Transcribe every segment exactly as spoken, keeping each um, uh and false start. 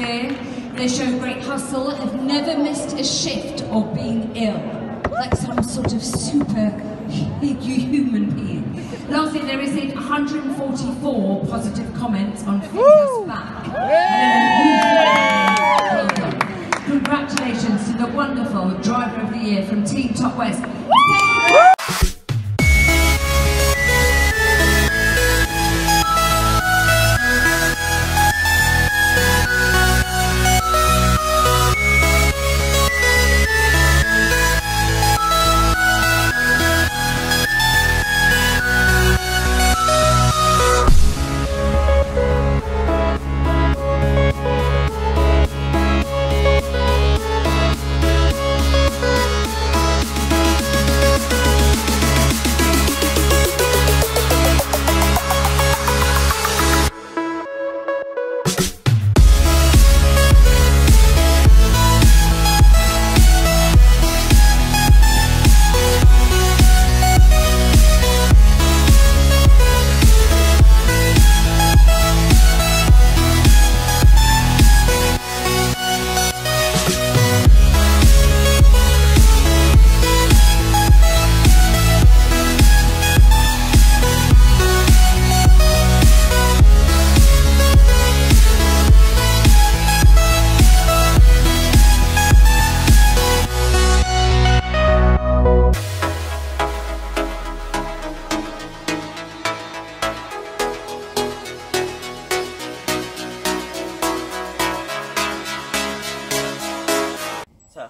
there. They show great hustle, have never missed a shift or been ill, like some sort of super human being. Lastly, there is in one hundred forty-four positive comments on Fingers Back. Yeah. Yeah. Congratulations to the wonderful Driver of the Year from Team Top West, David.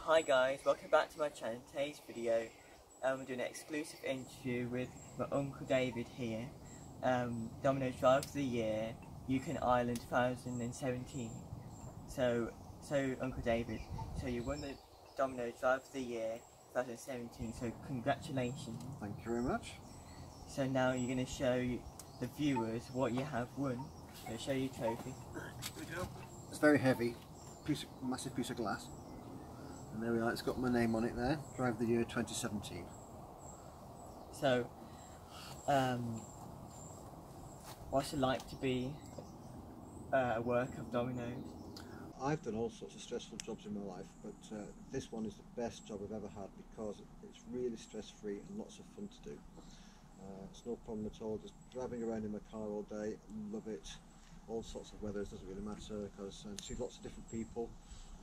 Hi guys, welcome back to my channel. Today's video, um, we're doing an exclusive interview with my Uncle David here, um, Domino's Driver of the Year, U K and Ireland two thousand seventeen. So, so Uncle David, so you won the Domino's Driver of the Year twenty seventeen, so congratulations. Thank you very much. So now you're going to show the viewers what you have won. So show your trophy. It's very heavy, piece of, massive piece of glass. And there we are, it's got my name on it there, Driver of the Year twenty seventeen. So, um, what's it like to be uh, a work of Domino's? I've done all sorts of stressful jobs in my life, but uh, this one is the best job I've ever had because it's really stress-free and lots of fun to do. Uh, it's no problem at all, just driving around in my car all day, love it. All sorts of weather, it doesn't really matter because I see lots of different people.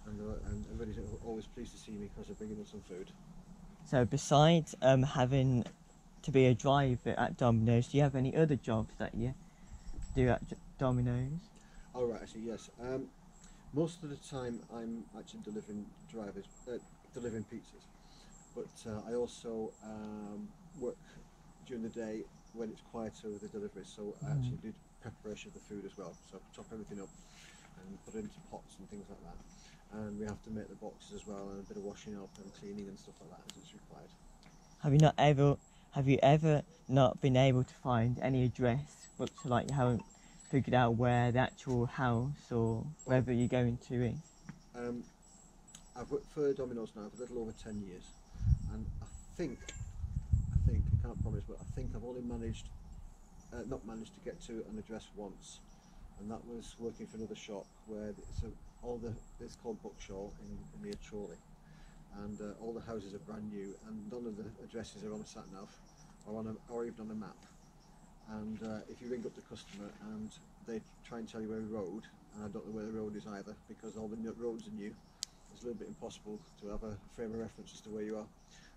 And everybody's always pleased to see me because I'm bringing them some food. So besides um, having to be a driver at Domino's, do you have any other jobs that you do at Domino's? Oh right, actually yes. Um, most of the time I'm actually delivering drivers, uh, delivering pizzas. But uh, I also um, work during the day when it's quieter with the deliveries, so mm. I actually do preparation of the food as well. So I chop everything up and put it into pots and things like that. And we have to make the boxes as well, and a bit of washing up and cleaning and stuff like that as it's required. Have you not ever, have you ever not been able to find any address, but so like you haven't figured out where the actual house or wherever you're going to is? Um, I've worked for Domino's now for a little over ten years, and I think, I think I can't promise, but I think I've only managed, uh, not managed to get to an address once, and that was working for another shop where it's a all the it's called Buckshaw in near Chorley, and uh, all the houses are brand new, and none of the addresses are on a sat nav, or on a, or even on a map. And uh, if you ring up the customer, and they try and tell you every road, and I don't know where the road is either, because all the roads are new, it's a little bit impossible to have a frame of reference as to where you are.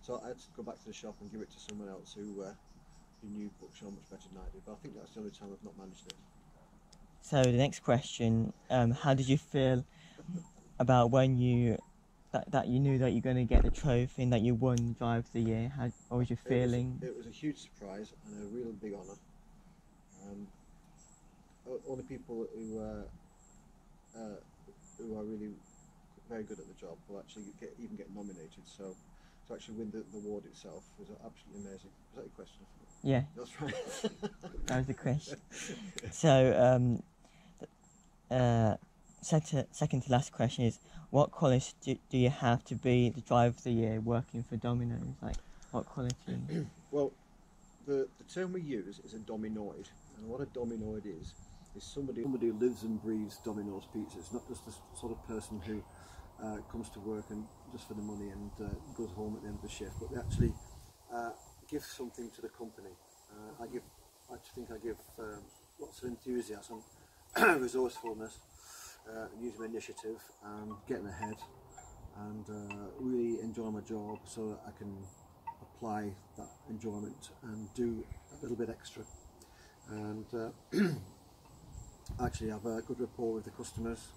So I had to go back to the shop and give it to someone else who uh, who knew Buckshaw much better than I did. But I think that's the only time I've not managed it. So the next question, um, how did you feel about when you that, that you knew that you're going to get the trophy and that you won Driver of the Year? How what was your feeling? It was, it was a huge surprise and a real big honour. Um, all the people who uh, uh, who are really very good at the job will actually get, even get nominated. So to actually win the, the award itself was absolutely amazing. Was that your question? Yeah, that's right. That was the question. So, um, uh, second, second to last question is: what qualities do, do you have to be the Driver of the Year working for Domino's? Like, what quality? Well, the the term we use is a dominoid, and what a dominoid is is somebody, somebody who lives and breathes Domino's Pizza. It's not just the sort of person who uh, comes to work and just for the money and uh, goes home at the end of the shift, but they actually uh, give something to the company. Uh, I give, I think I give um, lots of enthusiasm, resourcefulness, uh, using initiative, and getting ahead, and uh, really enjoy my job so that I can apply that enjoyment and do a little bit extra. And uh, actually have a good rapport with the customers,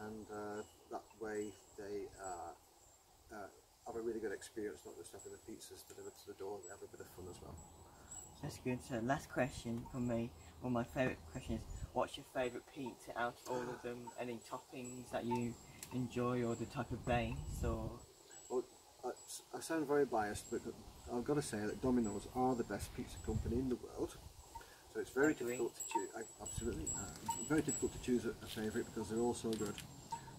and uh, that way they uh, uh, have a really good experience, not just having the pizzas delivered to the door, they have a bit of fun as well. So. That's good. So last question from me, one of my favourite questions, what's your favourite pizza out of all of them? Any toppings that you enjoy, or the type of base? Or? Well, I, I sound very biased, but I've got to say that Domino's are the best pizza company in the world. So it's very difficult to choose. I, absolutely, uh, very difficult to choose a, a favourite because they're all so good.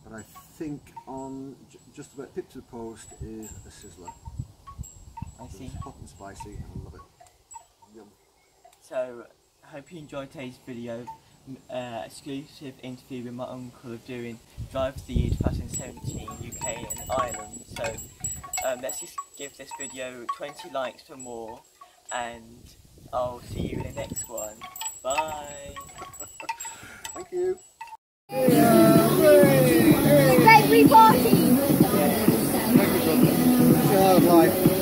But I think on j just about tip to the post is a sizzler. I see. It's hot and spicy, and I love it. Yum. So I hope you enjoyed today's video. Uh, exclusive interview with my uncle of doing Drive to the Year twenty seventeen U K and Ireland. So um, let's just give this video twenty likes for more, and I'll see you in the next one. Bye. Thank you. Hey, uh, hey, hey. It's a great reporting. Yeah. Thank you, son. It's a hard life.